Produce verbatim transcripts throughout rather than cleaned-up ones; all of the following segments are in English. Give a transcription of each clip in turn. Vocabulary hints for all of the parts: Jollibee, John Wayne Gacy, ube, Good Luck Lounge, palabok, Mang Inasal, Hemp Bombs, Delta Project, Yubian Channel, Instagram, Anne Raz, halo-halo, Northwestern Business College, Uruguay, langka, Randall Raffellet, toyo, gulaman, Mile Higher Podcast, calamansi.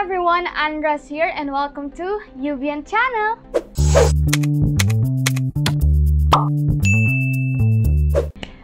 Hi everyone, Anne Raz here and welcome to Yubian Channel!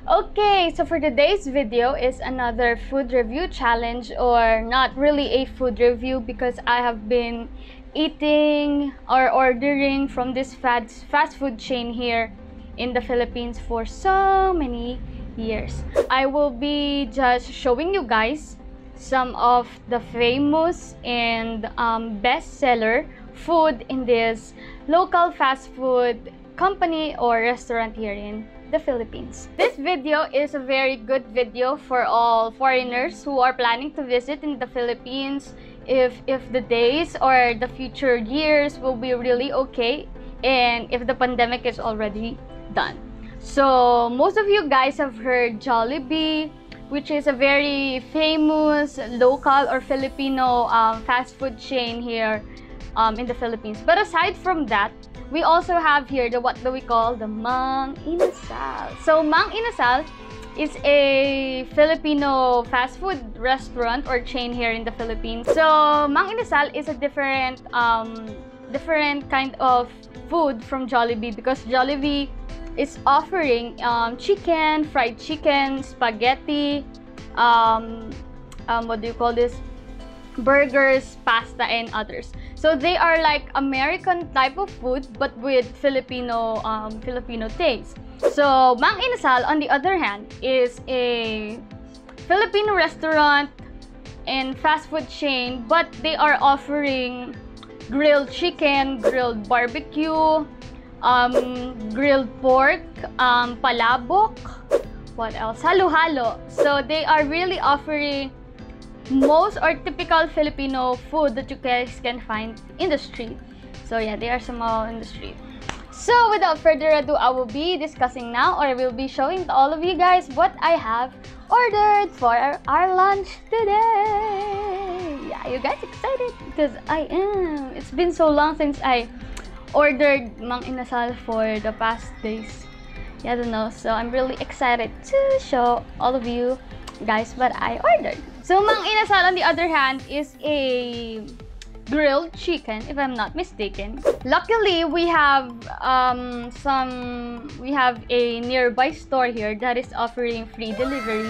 Okay, so for today's video is another food review challenge, or not really a food review because I have been eating or ordering from this fast, fast food chain here in the Philippines for so many years. I will be just showing you guys some of the famous and um, bestseller food in this local fast food company or restaurant here in the Philippines. This video is a very good video for all foreigners who are planning to visit in the Philippines if, if the days or the future years will be really okay and if the pandemic is already done. So most of you guys have heard Jollibee, which is a very famous local or Filipino um, fast food chain here um, in the Philippines. But aside from that, we also have here the what do we call the Mang Inasal. So Mang Inasal is a Filipino fast food restaurant or chain here in the Philippines. So Mang Inasal is a different, um, different kind of food from Jollibee because Jollibee is offering um, chicken, fried chicken, spaghetti, um, um, what do you call this? burgers, pasta, and others. So they are like American type of food, but with Filipino um, Filipino taste. So Mang Inasal, on the other hand, is a Filipino restaurant and fast food chain, but they are offering grilled chicken, grilled barbecue, Um, grilled pork, um, palabok, what else? Halo-halo. So they are really offering most or typical Filipino food that you guys can find in the street. So yeah, they are somehow in the street. So without further ado, I will be discussing now, or I will be showing to all of you guys what I have ordered for our, our lunch today. Yeah, you guys excited? Because I am. It's been so long since I ordered Mang Inasal for the past days. Yeah, I don't know. So I'm really excited to show all of you guys what I ordered. So Mang Inasal, on the other hand, is a grilled chicken, if I'm not mistaken. Luckily, we have um, some. We have a nearby store here that is offering free delivery.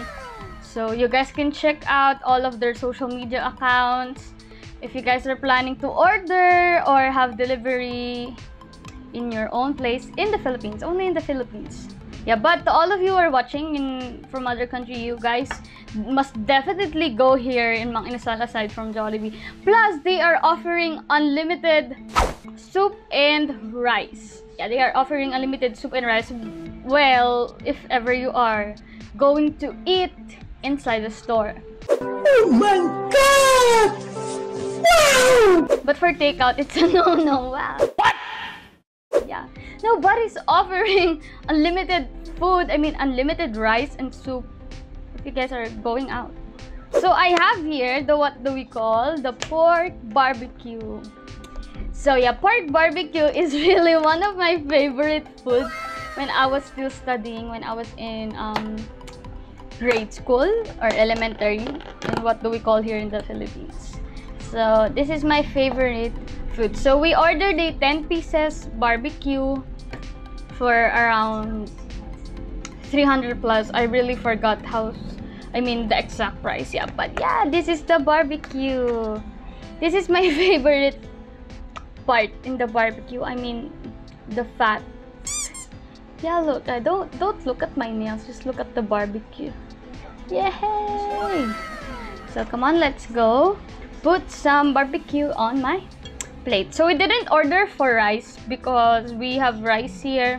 So you guys can check out all of their social media accounts. If you guys are planning to order or have delivery in your own place in the Philippines, only in the Philippines. Yeah, but to all of you who are watching in, from other country, you guys must definitely go here in Mang Inasal aside from Jollibee. Plus, they are offering unlimited soup and rice. Yeah, they are offering unlimited soup and rice. Well, if ever you are going to eat inside the store. Oh my God! But for takeout, it's a no-no. Wow. What? Yeah. Nobody's offering unlimited food. I mean, unlimited rice and soup if you guys are going out. So I have here the what do we call the pork barbecue. So yeah, pork barbecue is really one of my favorite foods when I was still studying, when I was in um, grade school or elementary, and what do we call here in the Philippines. So this is my favorite food. So we ordered a ten pieces barbecue for around three hundred plus. I really forgot how, I mean the exact price. Yeah, but yeah, this is the barbecue. This is my favorite part in the barbecue. I mean the fat. Yeah, look. I don't don't look at my nails. Just look at the barbecue. Yay! So come on, let's go. Put some barbecue on my plate. So we didn't order for rice because we have rice here.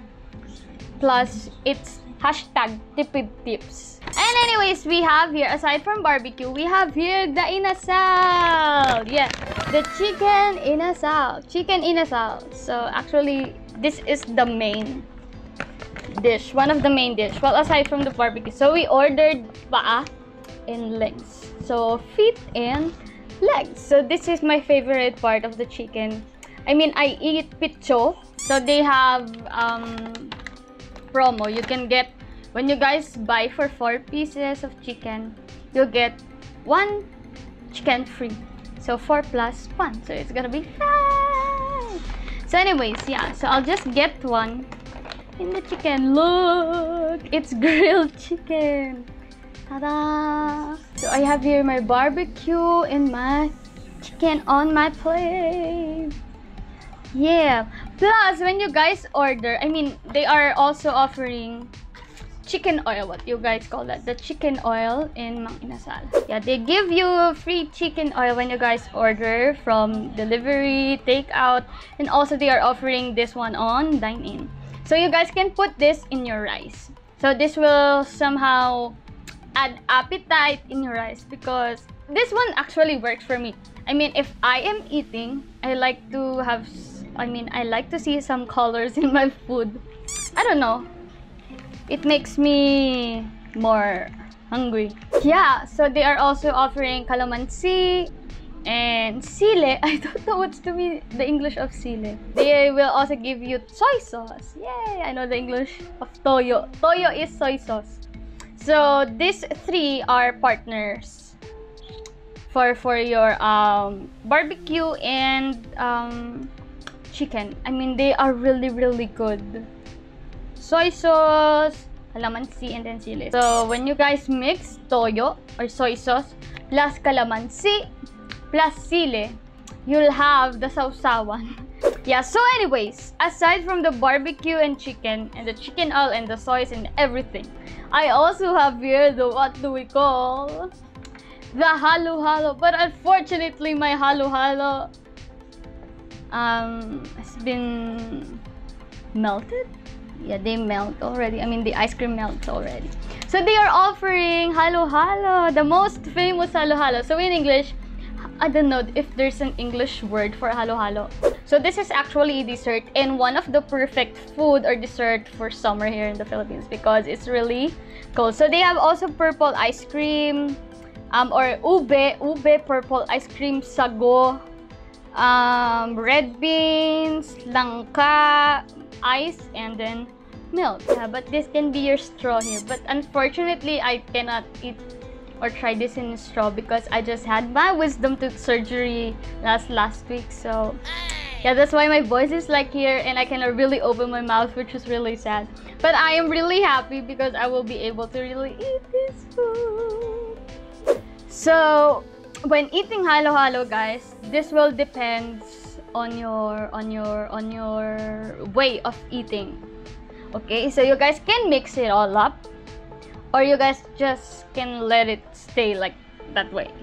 Plus, it's hashtag tipid tips. And anyways, we have here, aside from barbecue, we have here the inasal. Yeah, the chicken inasal. Chicken inasal. So actually, this is the main dish. One of the main dish. Well, aside from the barbecue. So we ordered paa and legs. So feet and legs. So this is my favorite part of the chicken. I mean, I eat pitcho. So they have um, promo. You can get, when you guys buy for four pieces of chicken, you'll get one chicken free. So four plus one. So it's gonna be five. So anyways, yeah. So I'll just get one in the chicken. Look! It's grilled chicken. Ta-da! So I have here my barbecue and my chicken on my plate. Yeah. Plus, when you guys order, I mean, they are also offering chicken oil. What you guys call that? The chicken oil in Mang Inasal. Yeah, they give you free chicken oil when you guys order from delivery, takeout, and also they are offering this one on dine-in. So you guys can put this in your rice. So this will somehow add appetite in your rice, because this one actually works for me. I mean, if I am eating, I like to have, I mean, I like to see some colors in my food. I don't know. It makes me more hungry. Yeah, so they are also offering calamansi and sile. I don't know what's to be the English of sile. They will also give you soy sauce. Yay, I know the English of toyo. Toyo is soy sauce. So these three are partners for for your um barbecue and um chicken. I mean, they are really really good. Soy sauce, calamansi, and then sili. So when you guys mix toyo or soy sauce plus calamansi plus sili, you'll have the sausawan. Yeah, so anyways, aside from the barbecue and chicken and the chicken oil and the soy and everything, I also have here the, what do we call, the halo-halo. But unfortunately, my halo-halo um, has been melted. Yeah, they melt already. I mean, the ice cream melts already. So they are offering halo-halo, the most famous halo-halo. So in English, I don't know if there's an English word for halo-halo. So this is actually a dessert and one of the perfect food or dessert for summer here in the Philippines, because it's really cold. So they have also purple ice cream, Um, or ube, ube purple ice cream, sago, um, red beans, langka, ice, and then milk. Yeah, but this can be your straw here. But unfortunately, I cannot eat or try this in a straw because I just had my wisdom tooth surgery last last week. So yeah, that's why my voice is like here and I cannot really open my mouth, which is really sad. But I am really happy because I will be able to really eat this food. So when eating halo-halo, guys, this will depends on your on your on your way of eating. Okay, so you guys can mix it all up, or you guys just can let it stay like that way.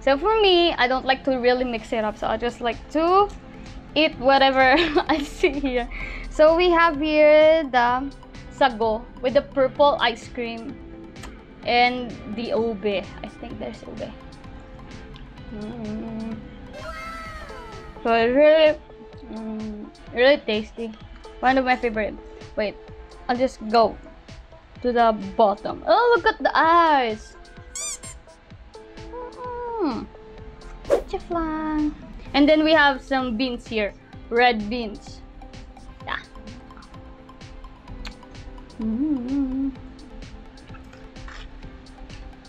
So for me, I don't like to really mix it up, so I just like to eat whatever I see here. So we have here the sago with the purple ice cream and the ube. I think there's ube. Mm. So it's really, mm, really tasty. One of my favorite. Wait, I'll just go to the bottom. Oh, look at the eyes. Mm. And then we have some beans here, red beans. Yeah. Mm.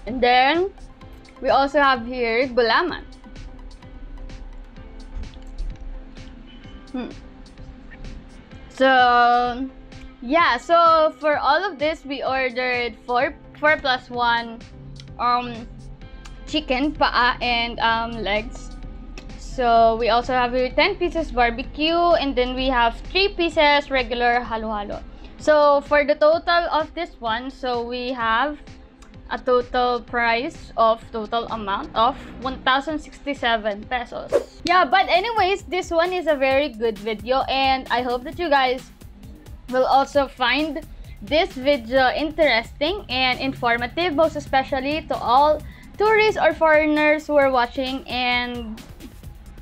And then we also have here gulaman. Hmm. So yeah, so for all of this, we ordered four four plus one um chicken paa and um legs. So we also have here ten pieces barbecue, and then we have three pieces regular halo-halo. So for the total of this one, so we have a total price of total amount of one thousand sixty-seven pesos. Yeah, but anyways, this one is a very good video, and I hope that you guys will also find this video interesting and informative, most especially to all tourists or foreigners who are watching and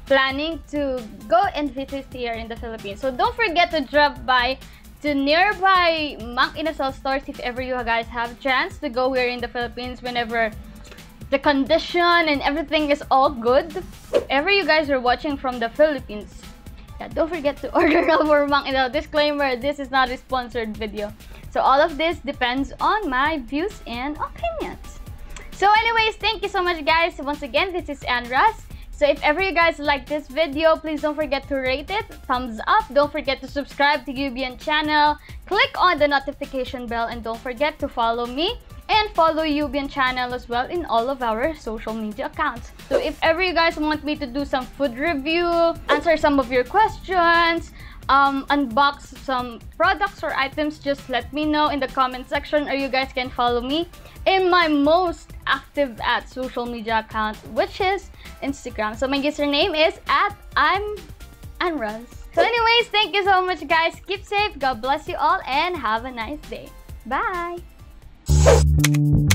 planning to go and visit here in the Philippines. So don't forget to drop by to nearby Mang Inasal stores if ever you guys have chance to go here in the Philippines, whenever the condition and everything is all good. If ever you guys are watching from the Philippines, yeah, don't forget to order our Mang Inasal. Disclaimer, this is not a sponsored video. So all of this depends on my views and opinions. So anyways, thank you so much, guys. Once again, this is Anne Raz So if ever you guys like this video, please don't forget to rate it, thumbs up, don't forget to subscribe to Yubian Channel, click on the notification bell, and don't forget to follow me and follow Yubian Channel as well in all of our social media accounts. So if ever you guys want me to do some food review, answer some of your questions, um, unbox some products or items, just let me know in the comment section, or you guys can follow me in my most active at social media account, which is Instagram. So my username is at I'm Anne Raz. So anyways, thank you so much guys. Keep safe, God bless you all, and have a nice day. Bye! Thank you.